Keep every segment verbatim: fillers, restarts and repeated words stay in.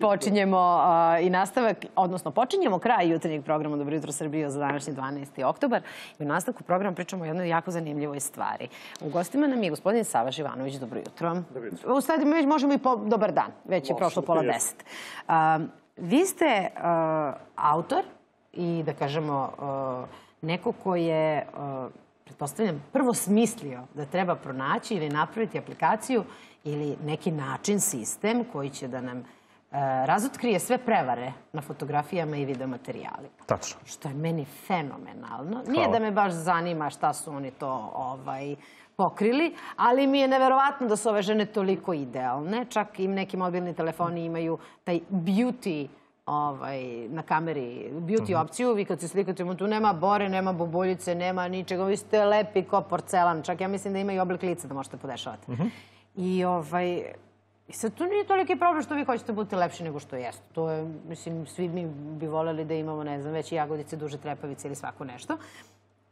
Počinjemo i nastavak, odnosno počinjemo kraj jutarnjeg programa Dobro jutro Srbijo za današnji dvanaesti oktobar i u nastavku programa pričamo o jednoj jako zanimljivoj stvari. U gostima nam je gospodin Sava Živanović. Dobro jutro. U stvari mi već možemo i dobar dan, već je prošlo pola deset. Vi ste autor i da kažemo neko ko je, pretpostavljam, prvo smislio da treba pronaći ili napraviti aplikaciju ili neki način, sistem koji će da nam razotkrije sve prevare na fotografijama i videomaterijalima. Tačno. Što je meni fenomenalno. Nije da me baš zanima šta su oni to pokrili, ali mi je neverovatno da su ove žene toliko idealne. Čak i neki mobilni telefoni imaju taj beauty na kameri, beauty opciju. Vi kad se slikate, tu nema bore, nema bobuljice, nema ničega. Vi ste lepi ko porcelan. Čak ja mislim da ima i oblik lica da možete podešavati. I ovaj... I sad, tu nije toliki problem što vi hoćete biti lepši nego što jeste. To je, mislim, svi mi bi voljeli da imamo, ne znam, veće jagodice, duže trepavice ili svako nešto.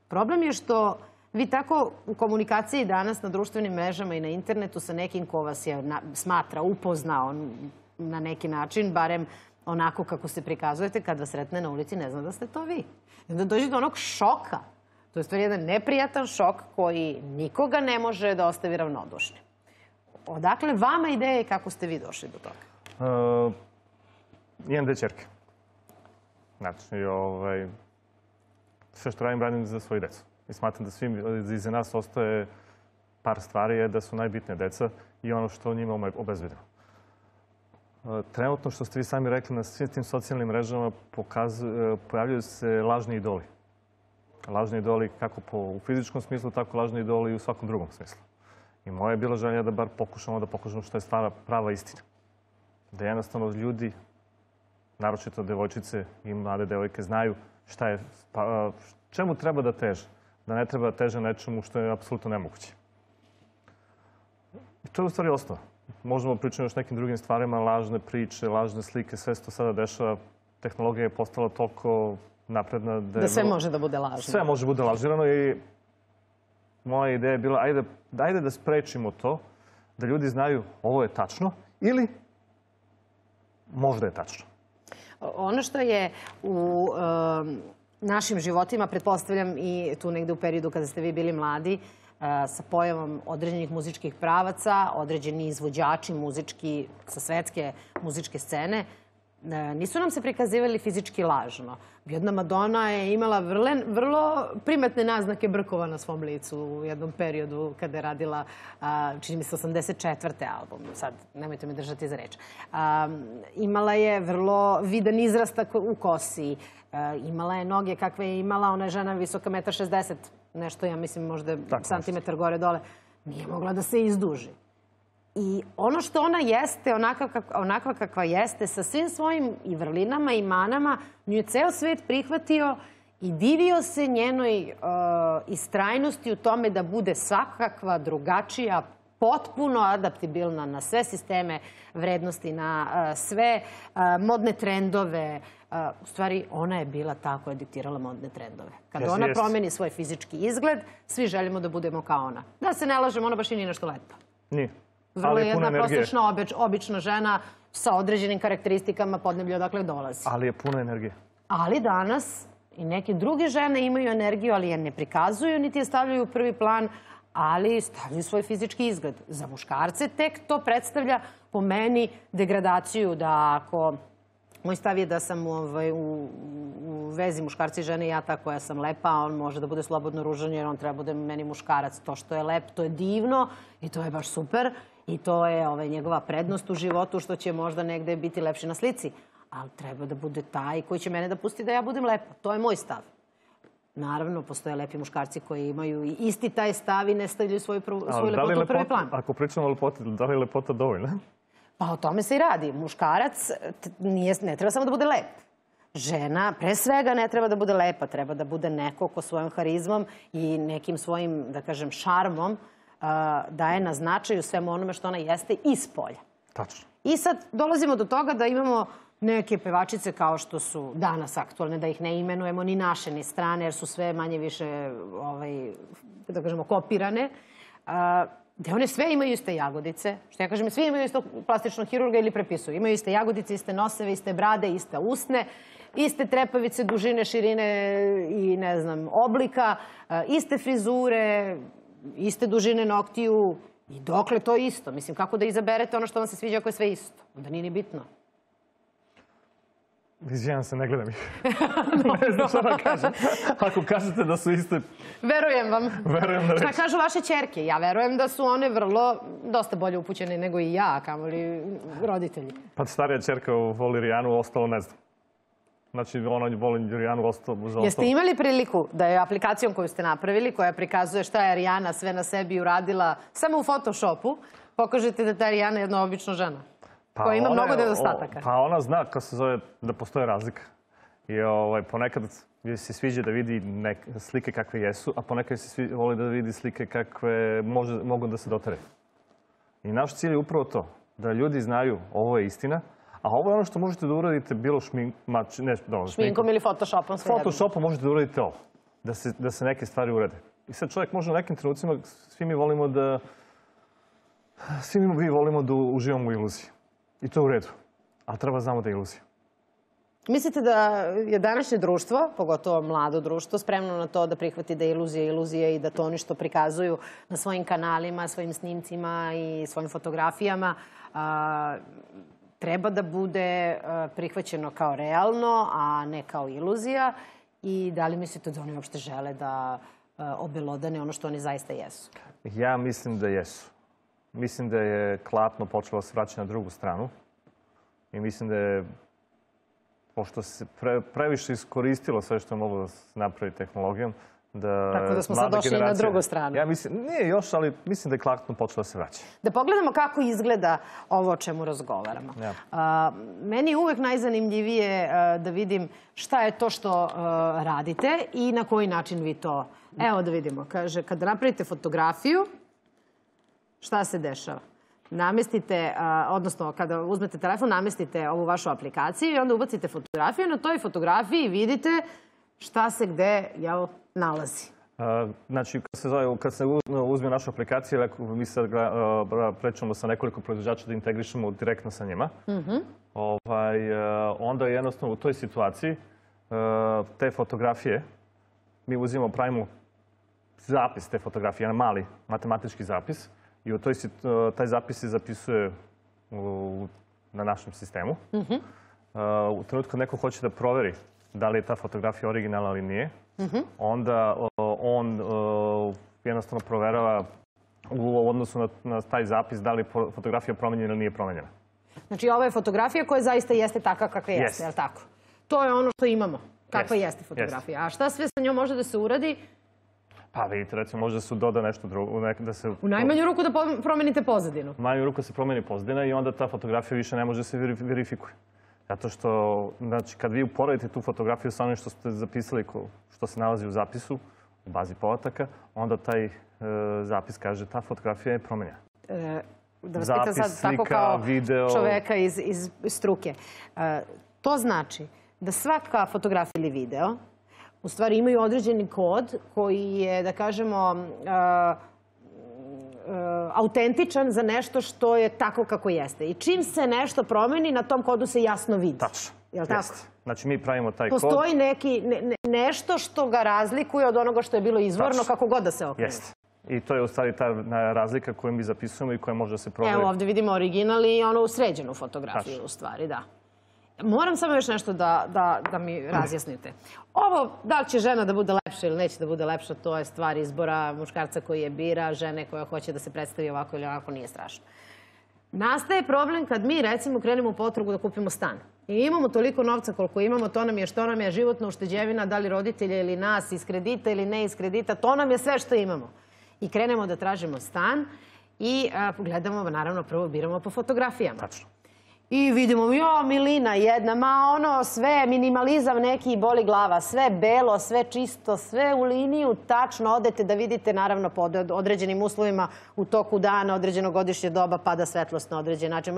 Problem je što vi tako u komunikaciji danas na društvenim mrežama i na internetu sa nekim ko vas je smatra, upoznao na neki način, barem onako kako se prikazujete, kad vas sretne na ulici ne zna da ste to vi. Onda dođe do onog šoka. To je stvar jedan neprijatan šok koji nikoga ne može da ostavi ravnodušnim. Odakle vama ideje i kako ste vi došli do toga? Imam dve ćerke. Znači, sve što radim, radim za svoju decu. I smatram da svim iza nas ostaje par stvari da su najbitnije deca i ono što njima obezbedimo. Trenutno, što ste vi sami rekli, na svim tim socijalnim mrežama pojavljaju se lažni idoli. Lažni idoli kako u fizičkom smislu, tako lažni idoli i u svakom drugom smislu. I moja je bila želja da bar pokušamo da pokažemo što je stvarna prava istina. Da jednostavno ljudi, naročito devojčice i mlade devojke, znaju čemu treba da teže. Da ne treba da teže nečemu što je apsolutno nemoguće. I to je u stvari osnova. Možemo pričati još nekim drugim stvarima, lažne priče, lažne slike, sve što sada dešava. Tehnologija je postala toliko napredna da je... Da sve može da bude lažno. Sve može da bude lažirano i... Moja ideja je bila, ajde da sprečimo to, da ljudi znaju ovo je tačno ili možda je tačno. Ono što je u našim životima, pretpostavljam i tu negde u periodu kada ste vi bili mladi, sa pojavom određenih muzičkih pravaca, određeni izvođači muzički sa svetske muzičke scene, nisu nam se prikazivali fizički lažno. Jedna Madonna je imala vrlo primetne naznake brkova na svom licu u jednom periodu kada je radila, čini mi se, osamdeset četvrti album. Sad, nemojte me držati za reč. Imala je vrlo vidan izrastak u kosi. Imala je noge kakve je imala. Ona je žena visoka jedan metar šezdeset, nešto, ja mislim, možda santimetar gore dole. Nije mogla da se izduži. I ono što ona jeste, onakva kakva jeste, sa svim svojim i vrlinama i manama, nju je ceo svet prihvatio i divio se njenoj istrajnosti u tome da bude svakakva, drugačija, potpuno adaptibilna na sve sisteme vrednosti, na sve modne trendove. U stvari, ona je bila ta koja je diktirala modne trendove. Kada ona promeni svoj fizički izgled, svi želimo da budemo kao ona. Da se ne lažemo, ona baš i nije nešto lepa. Nije. Vrlo je jedna prosječna, obična žena sa određenim karakteristikama podneblja odakle dolazi. Ali je puno energije. Ali danas i neke druge žene imaju energiju, ali je ne prikazuju, niti je stavljaju u prvi plan, ali stavljaju svoj fizički izgled. Za muškarce tek to predstavlja po meni degradaciju da ako... Moj stav je da sam u vezi muškarci i žene, ja ta koja sam lepa, on može da bude slobodno ružan jer on treba da bude meni muškarac. To što je lep, to je divno i to je baš super i to je njegova prednost u životu što će možda negde biti lepši na slici. Ali treba da bude taj koji će mene da pusti da ja budem lepa. To je moj stav. Naravno, postoje lepi muškarci koji imaju i isti taj stav i ne stavljaju svoju lepotu u prvi plan. Ako pričamo o lepoti, da li je lepota dovoljna? Pa o tome se i radi. Muškarac ne treba samo da bude lep. Žena, pre svega, ne treba da bude lepa. Treba da bude neko ko svojom harizmom i nekim svojim, da kažem, šarmom daje na značaju svemu onome što ona jeste iz polja. Tačno. I sad dolazimo do toga da imamo neke pevačice kao što su danas aktualne, da ih ne imenujemo ni naše, ni strane, jer su sve manje više, da kažemo, kopirane. gde one sve imaju iste jagodice, što ja kažem, svi imaju isto plastičnog hirurga ili prepisuju. Imaju iste jagodice, iste noseve, iste brade, iste usne, iste trepavice, dužine, širine i, ne znam, oblika, iste frizure, iste dužine noktiju i dokle to isto. Mislim, kako da izaberete ono što vam se sviđa ako je sve isto? Onda nije ni bitno. Izvijem se, ne gledam ih. Ne znam što da kažem. Ako kažete da su iste... Verujem vam. Verujem da reći. Šta kažu vaše ćerke? Ja verujem da su one vrlo, dosta bolje upućene nego i ja, kamoli roditelji. Pa starija ćerka voli Rijanu, ostalo ne znam. Znači, ona voli Rijanu, ostalo... Jeste imali priliku da je aplikacijom koju ste napravili, koja prikazuje šta je Rijana sve na sebi uradila, samo u Photoshopu, pokažete da ta Rijana je jedna obična žena? Koja ima mnogo nedostataka. Pa ona zna kako se zove da postoje razlika. I ponekad se sviđa da vidi slike kakve jesu, a ponekad se voli da vidi slike kakve mogu da se dotere. I naš cilj je upravo to, da ljudi znaju ovo je istina, a ovo je ono što možete da uradite bilo šminkom ili Photoshopom. S Photoshopom možete da uradite ovo, da se neke stvari urede. I sad čovjek može u nekim trenucima, svi mi volimo da uživamo u iluziji. I to je u redu, ali treba znamo da je iluzija. Mislite da je današnje društvo, pogotovo mlado društvo, spremno na to da prihvati da je iluzija iluzija i da to oni što prikazuju na svojim kanalima, svojim snimcima i svojim fotografijama treba da bude prihvaćeno kao realno, a ne kao iluzija? I da li mislite da oni uopšte žele da obelodane ono što oni zaista jesu? Ja mislim da jesu. Mislim da je klatno počelo se vraćati na drugu stranu i mislim da je, pošto se previše iskoristilo sve što je moglo da se napravi tehnologijom, da... Tako da smo sad došli na drugu stranu. Nije još, ali mislim da je klatno počelo se vraćati. Da pogledamo kako izgleda ovo o čemu razgovaramo. Meni je uvek najzanimljivije da vidim šta je to što radite i na koji način vi to... Evo da vidimo, kaže, kada napravite fotografiju, šta se dešava? Namestite, odnosno kada uzmete telefon, namestite ovu vašu aplikaciju i onda ubacite fotografiju. Na toj fotografiji vidite šta se gde nalazi. Znači, kad se uzme naša aplikacija, mi sad pričamo sa nekoliko proizvođača da integrišemo direktno sa njima. Onda jednostavno u toj situaciji te fotografije mi uzimamo, pravimo zapis te fotografije, jedan mali matematički zapis. I taj zapis se zapisuje na našem sistemu. U trenutku kad neko hoće da proveri da li je ta fotografija originalna ili nije, onda on jednostavno proverava u odnosu na taj zapis da li je fotografija promenjena ili nije promenjena. Znači, ovo je fotografija koja zaista jeste takva kakva jeste, je li tako? To je ono što imamo, kakva jeste fotografija. A šta sve sa njom može da se uradi? Pa vidite, recimo, može da se doda nešto drugo. U najmanju ruku da promenite pozadinu. U najmanju ruku da se promeni pozadina i onda ta fotografija više ne može da se verifikuje. Zato što, znači, kad vi uporedite tu fotografiju sa onim što ste zapisali, što se nalazi u zapisu, u bazi podataka, onda taj zapis kaže ta fotografija je promenjena. Da vas pitam sad tako kao čoveka iz struke. To znači da svaka fotografija ili video u stvari imaju određeni kod koji je, da kažemo, autentičan za nešto što je tako kako jeste. I čim se nešto promeni, na tom kodu se jasno vidi. Tačno. Znači, mi pravimo taj kod. Postoji nešto što ga razlikuje od onoga što je bilo izvorno, kako god da se okrene. I to je u stvari ta razlika koju mi zapisujemo i koja može da se proveri. Evo, ovde vidimo original i ono sređenu fotografiju u stvari, da. Moram samo još nešto da mi razjasnite. Ovo, da li će žena da bude lepša ili neće da bude lepša, to je stvar izbora muškarca koji je bira, žene koja hoće da se predstavi ovako ili onako, nije strašno. Nastaje problem kad mi, recimo, krenemo u potragu da kupimo stan. I imamo toliko novca koliko imamo, to nam je što nam je životna ušteđevina, da li roditelje ili nas, iz kredita ili ne iz kredita, to nam je sve što imamo. I krenemo da tražimo stan i gledamo, naravno, prvo biramo po fotografijama. Tačno. I vidimo, jo, milina jedna, ma ono, sve, minimalizam neki i boli glava, sve belo, sve čisto, sve u liniju, tačno odete da vidite, naravno, pod određenim uslovima u toku dana, određeno godišnje doba, pada svetlost na određen način.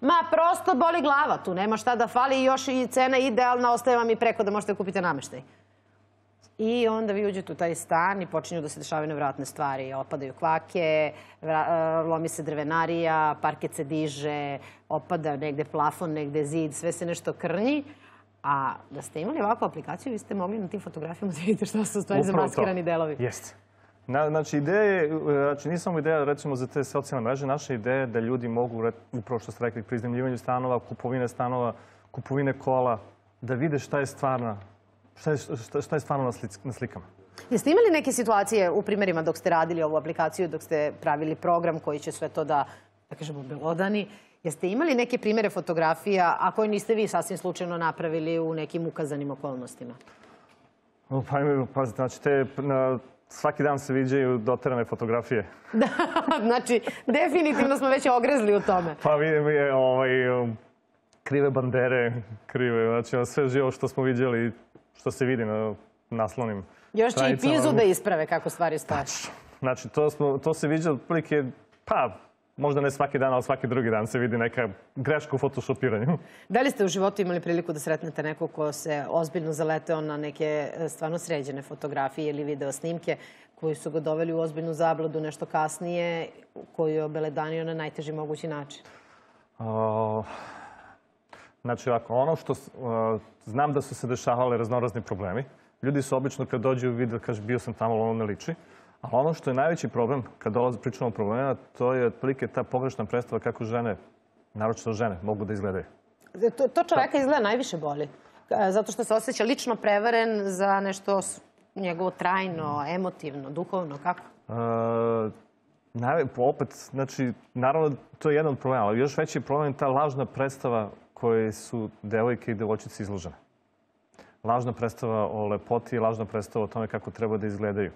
Ma, prosto boli glava, tu nema šta da fali i još i cena idealna, ostaje vam i preko da možete kupiti nameštaj. I onda vi uđete u taj stan i počinju da se dešavaju nevratne stvari. Opadaju kvake, lomi se drvenarija, parket se diže, opada negde plafon, negde zid, sve se nešto krnji. A da ste imali ovakvu aplikaciju, vi ste mogli na tim fotografijama da vidite šta su u stvari zamaskirani delovi. Jeste. Znači, ideja je, znači nije samo ideja recimo za te socijalne mreže, naša ideja je da ljudi mogu, upravo što ste rekli, pri iznajmljivanju stanova, kupovine stanova, kupovine kola, da vide šta je stvarna, šta je stvarno na slikama. Jeste imali neke situacije u primjerima dok ste radili ovu aplikaciju, dok ste pravili program koji će sve to da, da kažemo, belodani? Jeste imali neke primjere fotografija, a koje niste vi sasvim slučajno napravili u nekim ukazanim okolnostima? Pa imaju, pazite, znači te... Svaki dan se viđaju doterane fotografije. Da, znači, definitivno smo već ogrezli u tome. Pa vidim je krive bandere, krive, znači sve živo što smo vidjeli, što se vidi na naslovnim stranicama. Još će i pizu da isprave kako stvari stoje. Znači, to se viđa otprilike, pa, možda ne svaki dan, ali svaki drugi dan se vidi neka greška u photoshopiranju. Da li ste u životu imali priliku da sretnete nekog ko se ozbiljno zaleteo na neke stvarno sređene fotografije ili video snimke koji su ga doveli u ozbiljnu zabludu nešto kasnije, koju je obelodanio na najteži mogući način? Znači, ovako, ono što znam da su se dešavali raznorazni problemi. Ljudi su obično kad dođu vide, kaže, bio sam tamo, ali ono ne liči. A ono što je najveći problem, kad dolazi pričamo o problemima, to je otprilike ta pogrešna predstava kako žene, naročito žene, mogu da izgledaju. To čoveka izgleda najviše boli. Zato što se osjeća lično prevaren za nešto njegovo trajno, emotivno, duhovno, kako? Opet, znači, naravno to je jedan od problema, ali još veći problem je ta lažna predstava koje su devojke i devojčice izložene. Lažna predstava o lepoti, lažna predstava o tome kako treba da izgledaju.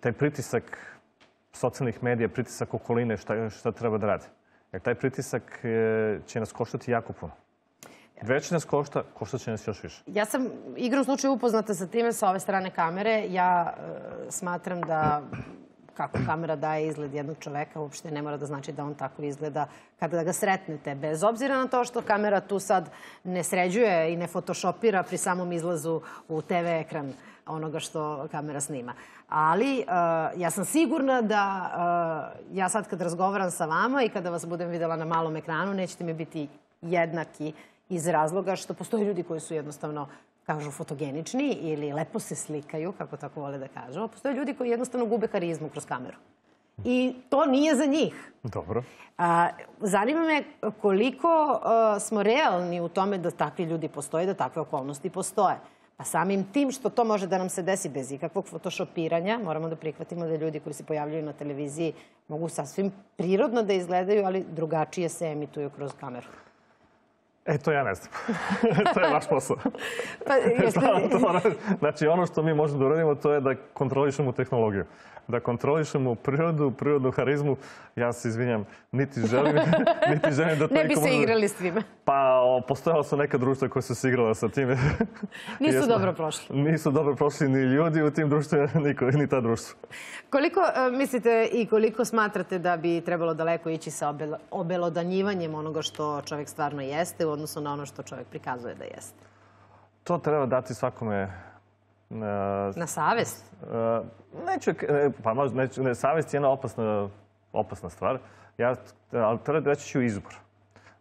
Taj pritisak socijalnih medija, pritisak okoline, šta treba da rade. Jer taj pritisak će nas koštati jako puno. Već nas košta, koštat će nas još više. Ja sam igrom slučaja upoznata sa time sa ove strane kamere. Ja smatram da kako kamera daje izgled jednog čoveka, uopšte ne mora da znači da on tako izgleda kada ga sretnete. Bez obzira na to što kamera tu sad ne sređuje i ne photoshopira pri samom izlazu u te ve ekran onoga što kamera snima. Ali ja sam sigurna da ja sad kad razgovaram sa vama i kada vas budem videla na malom ekranu, nećete mi biti jednaki iz razloga što postoje ljudi koji su jednostavno, kažu, fotogenični ili lepo se slikaju, kako tako vole da kažu, a postoje ljudi koji jednostavno gube karizmu kroz kameru. I to nije za njih. Dobro. Zanima me koliko smo realni u tome da takvi ljudi postoje, da takve okolnosti postoje. Pa samim tim što to može da nam se desi bez ikakvog photoshopiranja, moramo da prihvatimo da ljudi koji se pojavljaju na televiziji mogu sasvim prirodno da izgledaju, ali drugačije se emituju kroz kameru. E, to ja ne znam. To je vaš posao. Znači, ono što mi možemo da uradimo, to je da kontrolišemo tehnologiju. Da kontrolišemo prirodu, prirodnu harizmu. Ja se izvinjam, niti želim da... Ne bi se igrali s time. Pa, postojala su neka društva koja su se igrala sa time. Nisu dobro prošli. Nisu dobro prošli ni ljudi u tim društvima, ni ta društva. Koliko mislite i koliko smatrate da bi trebalo daleko ići sa obelodanjivanjem onoga što čovjek stvarno jeste u odnosu na ono što čovjek prikazuje da jeste? To treba dati svakome... Na savest? Savest je jedna opasna stvar, ali treba reći ću izbor.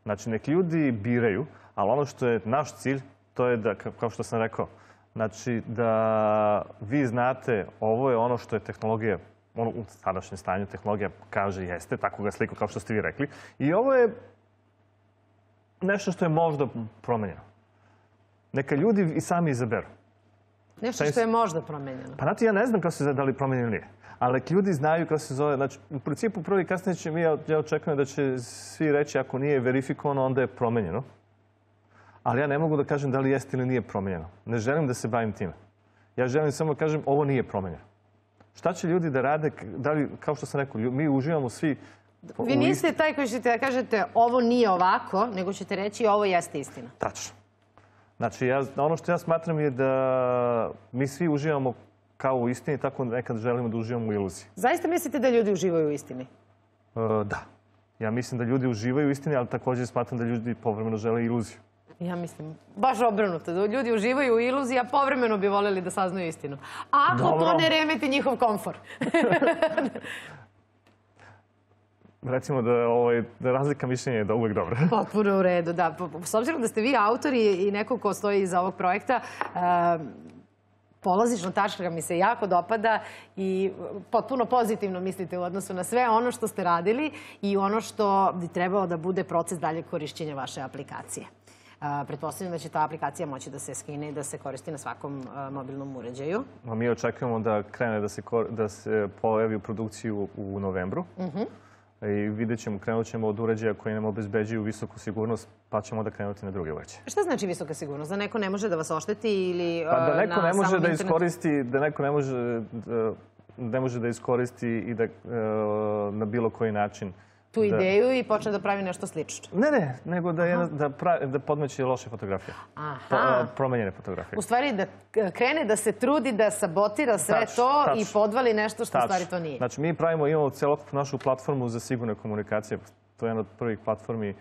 Znači, nek ljudi biraju, ali ono što je naš cilj, to je da, kao što sam rekao, znači da vi znate ovo je ono što je tehnologija, ono u sadašnjem stanju tehnologija kaže jeste, tako ga sliku kao što ste vi rekli, i ovo je nešto što je možda promenjeno. Neka ljudi i sami izaberu. Nešto što je možda promenjeno. Pa znate, ja ne znam kako se zove da li promenjeno nije. Ali ljudi znaju kako se zove. Znači, u principu prvi kasnije će mi, ja očekujem da će svi reći ako nije verifikovano, onda je promenjeno. Ali ja ne mogu da kažem da li jeste ili nije promenjeno. Ne želim da se bavim time. Ja želim samo da kažem ovo nije promenjeno. Šta će ljudi da rade, kao što sam rekao, mi uživamo svi... Vi niste taj koji ćete da kažete ovo nije ovako, nego ćete reći ovo jeste istina. Tačno. Znači, ono što ja smatram je da mi svi uživamo kao u istini, tako nekad želimo da uživamo u iluziji. Zaista mislite da ljudi uživaju u istini? Da. Ja mislim da ljudi uživaju u istini, ali također smatram da ljudi povremeno žele iluziju. Ja mislim, baš obrnuto. Ljudi uživaju u iluziji, a povremeno bi voljeli da saznaju istinu. Ako to ne remeti njihov komfor. Recimo da razlika mišljenja je da uvek dobra. Potpuno u redu, da. S obzirom da ste vi autori i neko ko stoji iza ovog projekta, polazišna tačka mi se jako dopada i potpuno pozitivno mislite u odnosu na sve ono što ste radili i ono što bi trebalo da bude proces daljeg korišćenja vaše aplikacije. Pretpostavljam da će ta aplikacija moći da se skine i da se koristi na svakom mobilnom uređaju. Mi očekujemo da krene da se pojavi u produkciju u novembru. I vidjet ćemo, krenut ćemo od uređaja koji nam obezbeđuju visoku sigurnost, pa ćemo onda krenuti na druge uređaje. Šta znači visoka sigurnost? Da neko ne može da vas ošteti ili na samom internetu? Pa da neko ne može da iskoristi, da neko ne može da iskoristi i da na bilo koji način tu ideju i počne da pravi nešto slično. Ne, ne, nego da podmeće loše fotografije. Promenjene fotografije. U stvari da krene da se trudi, da sabotira sve to i podvali nešto što u stvari to nije. Znači, mi pravimo, imamo celokupnu našu platformu za sigurne komunikacije. To je jedna od prvih platformi,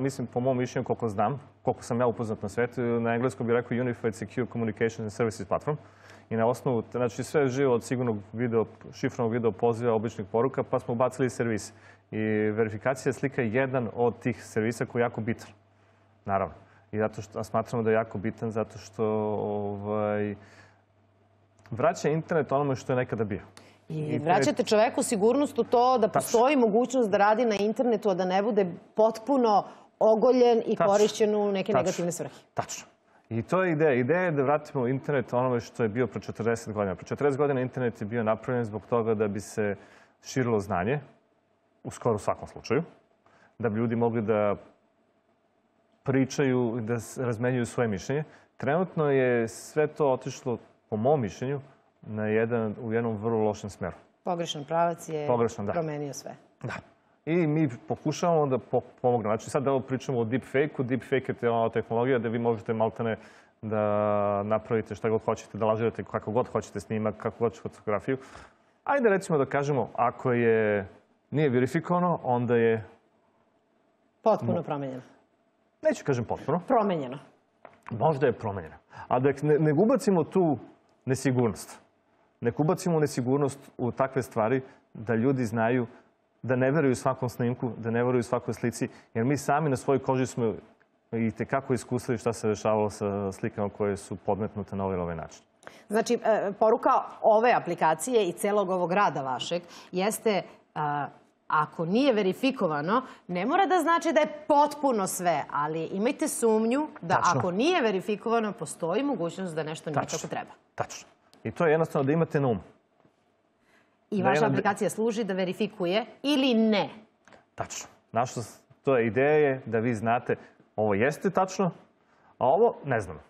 mislim, po mom mišljenju, koliko znam, koliko sam ja upoznat na svetu, na engleskom bih rekao Unified Secure Communication Services Platform. I na osnovu, znači sve živo od sigurnog šifrnog video poziva, običnih poruka, pa smo ubacili servis. I verifikacija slika je jedan od tih servisa koji je jako bitan, naravno. I zato što smatramo da je jako bitan, zato što vraća internet onome što je nekada bio. I vraćate čoveku sigurnost u to da postoji mogućnost da radi na internetu, a da ne bude potpuno ogoljen i korišćen u neke negativne svrhe. Tačno. I to je ideja. Ideja je da vratimo internet onome što je bio pre četrdeset godina. Pre četrdeset godina internet je bio napravljen zbog toga da bi se širilo znanje, u skoro svakom slučaju, da bi ljudi mogli da pričaju, da razmenjuju svoje mišljenje. Trenutno je sve to otišlo, po mom mišljenju, u jednom vrlo lošem smeru. Pogrešan pravac je promenio sve. Da. I mi pokušavamo da pomognemo. Znači, sad evo pričamo o deepfake-u. Deepfake je ona tehnologija gde vi možete maltene da napravite šta god hoćete, da lažirate kako god hoćete snimak, kako god hoćete fotografiju. Ajde recimo da kažemo, ako je nije verifikovano, onda je potpuno promenjeno. Neću kažem potpuno. Promenjeno. Možda je promenjeno. A da ne ubacimo tu nesigurnost. Ne ubacimo nesigurnost u takve stvari da ljudi znaju da ne veruju svakom snimku, da ne veruju svakoj slici, jer mi sami na svojoj koži smo i tekako iskusili šta se dešavalo sa slikama koje su podmetnute na ovaj način. Znači, poruka ove aplikacije i celog ovog rada vašeg jeste, ako nije verifikovano, ne mora da znači da je potpuno sve, ali imajte sumnju da ako nije verifikovano, postoji mogućnost da nešto nije kako treba. Tačno. I to je jednostavno da imate na umu. I vaša aplikacija služi da verifikuje ili ne? Tačno. To je ideja da vi znate ovo jeste tačno, a ovo ne znamo.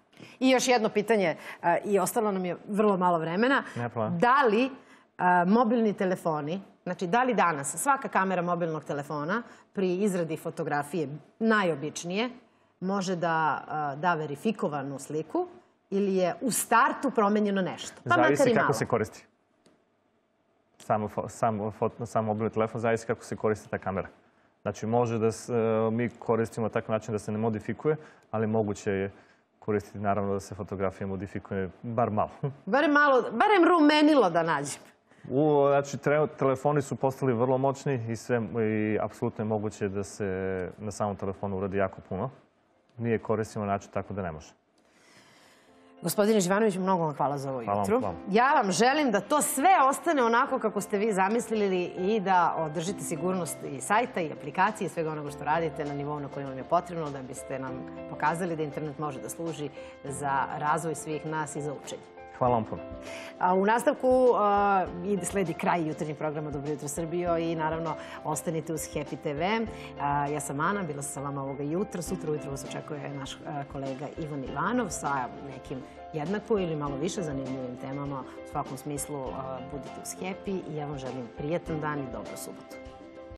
I još jedno pitanje, i ostalo nam je vrlo malo vremena. Da li mobilni telefoni, znači da li danas svaka kamera mobilnog telefona pri izradi fotografije najobičnije može da da verifikovanu sliku ili je u startu promenjeno nešto? Zavisi kako se koristi. Sam mobilni telefon, zavisi kako se koristi ta kamera. Znači, može da mi koristimo takav način da se ne modifikuje, ali moguće je koristiti, naravno, da se fotografija modifikuje, bar malo. Barem malo, barem rumenilo da nađem. Znači, telefoni su postali vrlo moćni i apsolutno je moguće da se na samom telefonu uradi jako puno. Nije koristimo način tako da ne može. Gospodine Živanović, mnogo vam hvala za ovo jutro. Ja vam želim da to sve ostane onako kako ste vi zamislili i da održite sigurnost i sajta i aplikacije i svega onoga što radite na nivou na kojem vam je potrebno da biste nam pokazali da internet može da služi za razvoj svih nas i za učenje. Hvala vam puno. U nastavku sledi kraj jutarnjeg programa Dobro jutro Srbijo i naravno ostanite uz Happy te ve. Ja sam Ana, bila sam sa vama ovoga jutra. Sutra ujutro vas očekuje naš kolega Ivan Ivanov sa nekim jednako ili malo više zanimljivim temama. U svakom smislu budite uz Happy i ja vam želim prijatan dan i dobru subotu.